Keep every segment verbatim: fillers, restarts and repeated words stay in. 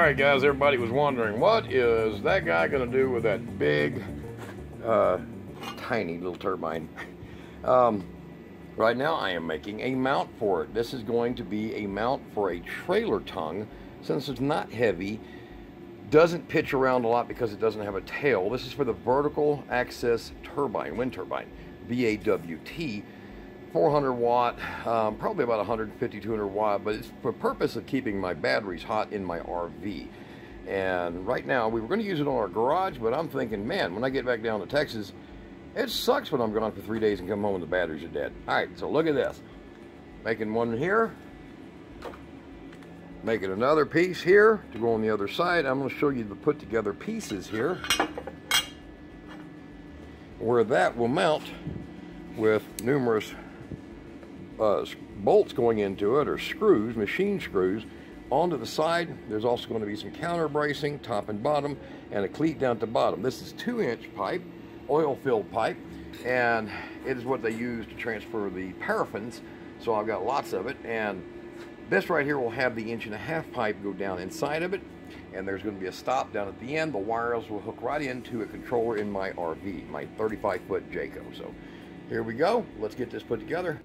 Alright guys, everybody was wondering, what is that guy going to do with that big, uh, tiny little turbine? um, right now I am making a mount for it. This is going to be a mount for a trailer tongue. Since it's not heavy, doesn't pitch around a lot because it doesn't have a tail. This is for the vertical access turbine, wind turbine, V A W T. four hundred watt, um, probably about one fifty, two hundred watt, but it's for the purpose of keeping my batteries hot in my R V. And right now, we were going to use it on our garage, but I'm thinking, man, when I get back down to Texas, it sucks when I'm gone for three days and come home and the batteries are dead. All right, so look at this. Making one here. Making another piece here to go on the other side. I'm going to show you the put together pieces here, where that will mount with numerous Uh, bolts going into it, or screws, machine screws, onto the side. There's also going to be some counter bracing, top and bottom, and a cleat down at the bottom. This is two inch pipe, oil filled pipe, and it is what they use to transfer the paraffins. So I've got lots of it, and this right here will have the inch and a half pipe go down inside of it, and there's going to be a stop down at the end. The wires will hook right into a controller in my R V, my thirty-five foot Jayco. So here we go. Let's get this put together.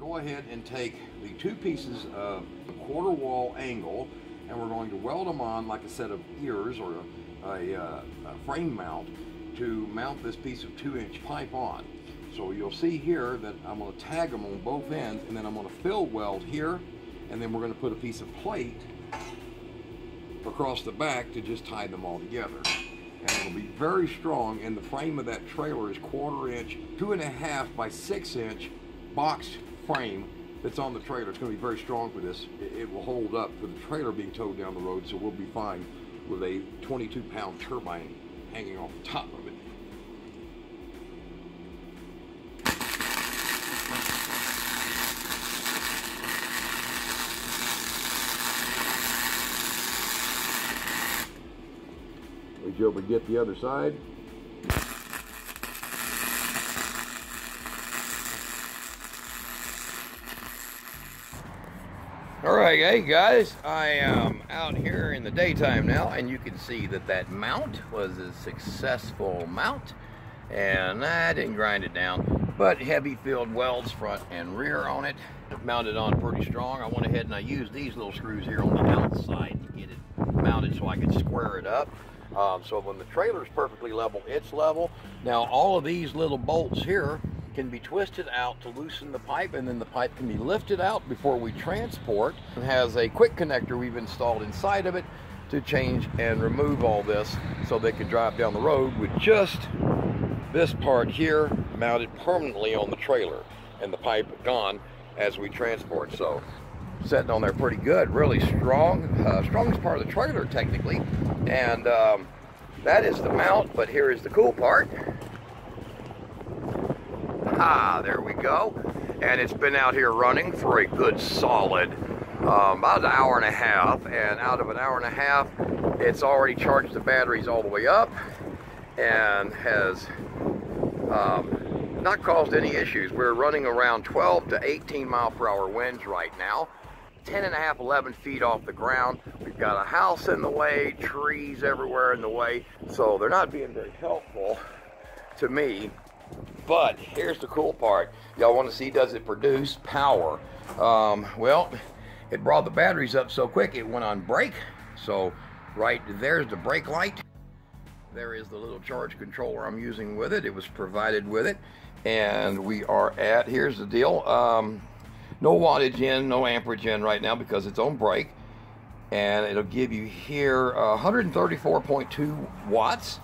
Go ahead and take the two pieces of a quarter wall angle, and we're going to weld them on like a set of ears or a, a, a frame mount to mount this piece of two inch pipe on. So you'll see here that I'm going to tag them on both ends, and then I'm going to fill weld here, and then we're going to put a piece of plate across the back to just tie them all together. And it'll be very strong, and the frame of that trailer is quarter inch, two and a half by six inch boxed frame that's on the trailer. It's going to be very strong for this. It will hold up for the trailer being towed down the road, so we'll be fine with a twenty-two pound turbine hanging off the top of it. We'll be able to get the other side. Alright, hey guys, I am out here in the daytime now, and you can see that that mount was a successful mount, and I didn't grind it down, but heavy filled welds front and rear on it, mounted on pretty strong. I went ahead and I used these little screws here on the outside to get it mounted so I could square it up. Um, so when the trailer is perfectly level, it's level. Now all of these little bolts here can be twisted out to loosen the pipe, and then the pipe can be lifted out before we transport. It has a quick connector we've installed inside of it to change and remove all this so they could drive down the road with just this part here mounted permanently on the trailer and the pipe gone as we transport. So sitting on there pretty good, really strong, uh, strongest part of the trailer technically. And um, that is the mount, but here is the cool part. Ah, there we go. And it's been out here running for a good solid um, about an hour and a half, and out of an hour and a half it's already charged the batteries all the way up and has um, not caused any issues. We're running around twelve to eighteen mile per hour winds right now, ten and a half, eleven feet off the ground. We've got a house in the way, trees everywhere in the way, so they're not being very helpful to me. But here's the cool part. Y'all want to see, does it produce power? Um, well, it brought the batteries up so quick it went on brake. So right there's the brake light. There is the little charge controller I'm using with it. It was provided with it. And we are at, here's the deal. Um, no wattage in, no amperage in right now because it's on brake. And it'll give you here uh, one thirty-four point two watts.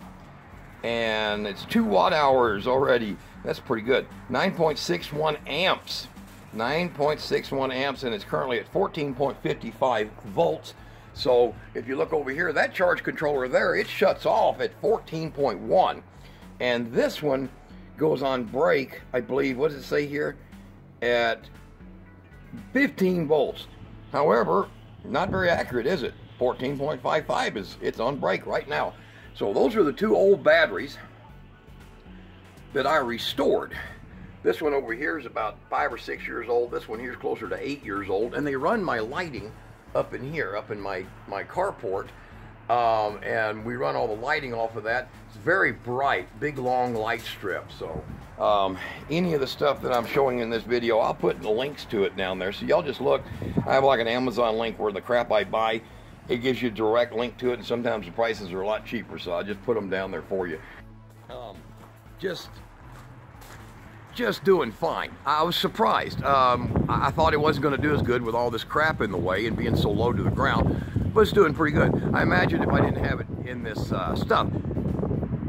And it's two watt hours already. That's pretty good. nine point six one amps. nine point six one amps, and it's currently at fourteen point five five volts. So if you look over here, that charge controller there, it shuts off at fourteen point one. And this one goes on break, I believe, what does it say here? At fifteen volts. However, not very accurate, is it? fourteen point five five is, it's on break right now. So those are the two old batteries that I restored. This one over here is about five or six years old. This one here is closer to eight years old, and they run my lighting up in here, up in my, my carport. Um, and we run all the lighting off of that. It's very bright, big long light strip. So um, any of the stuff that I'm showing in this video, I'll put the links to it down there. So y'all just look. I have like an Amazon link where the crap I buy, it gives you a direct link to it, and sometimes the prices are a lot cheaper, so I just put them down there for you. Um, just just doing fine. I was surprised. Um, I thought it wasn't going to do as good with all this crap in the way and being so low to the ground. But it's doing pretty good. I imagine if I didn't have it in this uh, stuff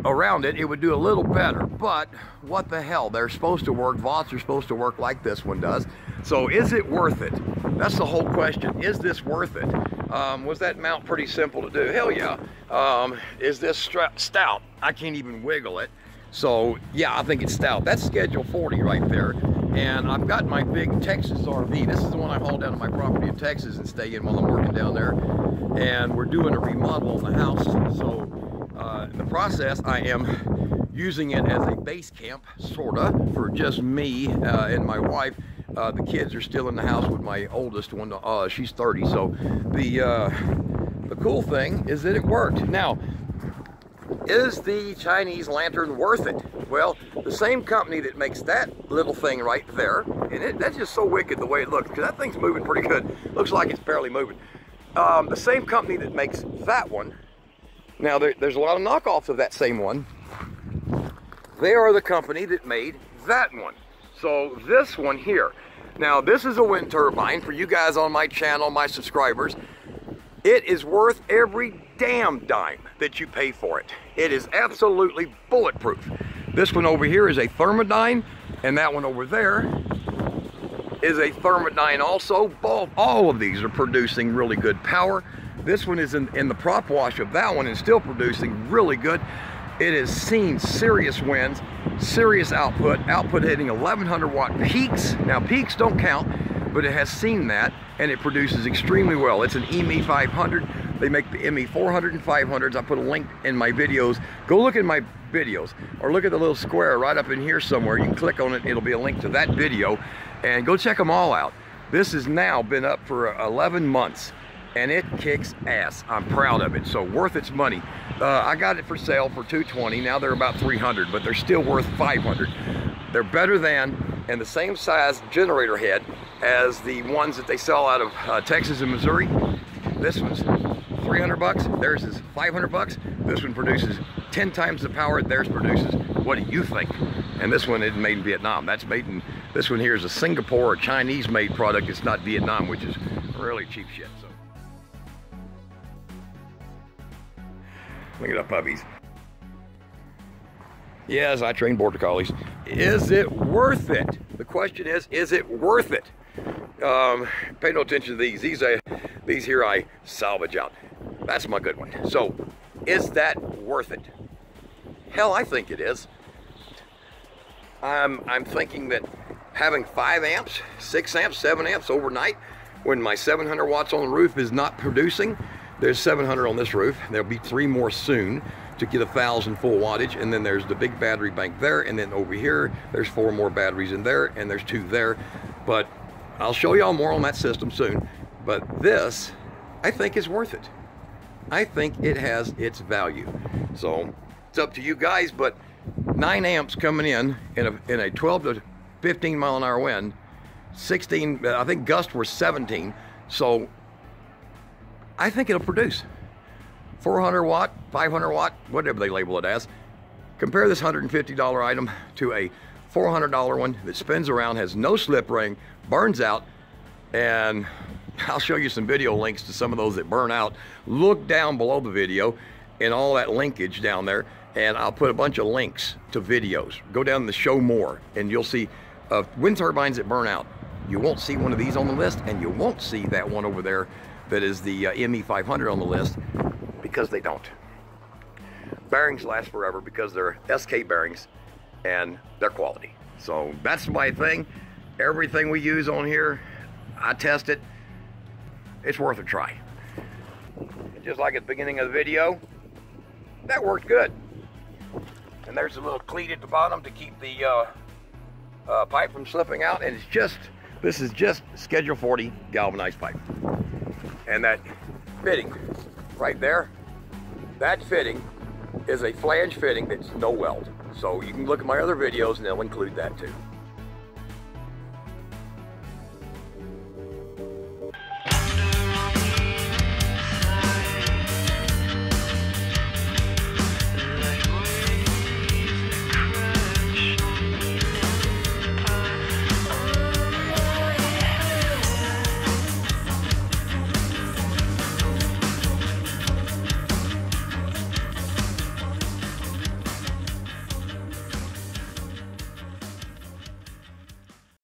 around it, it would do a little better. But what the hell? They're supposed to work. Vots are supposed to work like this one does. So is it worth it? That's the whole question. Is this worth it? Um, was that mount pretty simple to do? Hell yeah. Um, is this stout? I can't even wiggle it. So yeah, I think it's stout. That's schedule forty right there. And I've got my big Texas R V. This is the one I haul down to my property in Texas and stay in while I'm working down there. And we're doing a remodel on the house. So uh, in the process, I am using it as a base camp, sort of, for just me uh, and my wife. Uh, the kids are still in the house with my oldest one. Uh, she's thirty. So the, uh, the cool thing is that it worked. Now, is the Chinese lantern worth it? Well, the same company that makes that little thing right there, and it, that's just so wicked the way it looks, because that thing's moving pretty good. Looks like it's barely moving. Um, the same company that makes that one, now there, there's a lot of knockoffs of that same one. They are the company that made that one. So this one here. Now this is a wind turbine for you guys on my channel, my subscribers. It is worth every damn dime that you pay for it. It is absolutely bulletproof. This one over here is a Thermodyne, and that one over there is a Thermodyne also. Both, all of these are producing really good power. This one is in, in the prop wash of that one and still producing really good. It has seen serious winds, serious output, output hitting eleven hundred watt peaks. Now peaks don't count, but it has seen that, and it produces extremely well. It's an E M E five hundred. They make the E M E four hundred and five hundreds. I put a link in my videos. Go look at my videos, or look at the little square right up in here somewhere. You can click on it. It'll be a link to that video, and go check them all out. This has now been up for eleven months, and it kicks ass. I'm proud of it. So worth its money. Uh, I got it for sale for two hundred twenty dollars. Now they're about three hundred dollars, but they're still worth five hundred dollars. They're better than and the same size generator head as the ones that they sell out of uh, Texas and Missouri. This one's three hundred bucks, theirs is five hundred bucks. This one produces ten times the power, theirs produces, what do you think? And this one isn't made in Vietnam. That's made in, this one here is a Singapore or Chinese made product. It's not Vietnam, which is really cheap shit. So. Look at the puppies. Yes, I train border collies. Is it worth it? The question is, is it worth it? Um, pay no attention to these. These, I, these here I salvage out. That's my good one. So, is that worth it? Hell, I think it is. I'm, I'm thinking that having five amps, six amps, seven amps overnight, when my seven hundred watts on the roof is not producing, there's seven hundred on this roof. There'll be three more soon to get a thousand full wattage, and then there's the big battery bank there, and then over here, there's four more batteries in there, and there's two there. But I'll show y'all more on that system soon. But this, I think, is worth it. I think it has its value. So it's up to you guys, but nine amps coming in in a, in a twelve to fifteen mile an hour wind, sixteen, I think gusts were seventeen. So I think it'll produce four hundred watt, five hundred watt, whatever they label it as. Compare this one hundred fifty dollar item to a four hundred dollar one that spins around, has no slip ring, burns out, and I'll show you some video links to some of those that burn out. Look down below the video and all that linkage down there, and I'll put a bunch of links to videos. Go down to show more, and you'll see uh, wind turbines that burn out. You won't see one of these on the list, and you won't see that one over there that is the uh, E M E five hundred on the list, because they don't. Bearings last forever because they're S K bearings and their quality. So that's my thing. Everything we use on here, I test it. It's worth a try. And just like at the beginning of the video, that worked good. And there's a little cleat at the bottom to keep the uh, uh, pipe from slipping out. And it's just, this is just schedule forty galvanized pipe. and that fitting right there, that fitting is a flange fitting that's no weld. So you can look at my other videos and they'll include that too.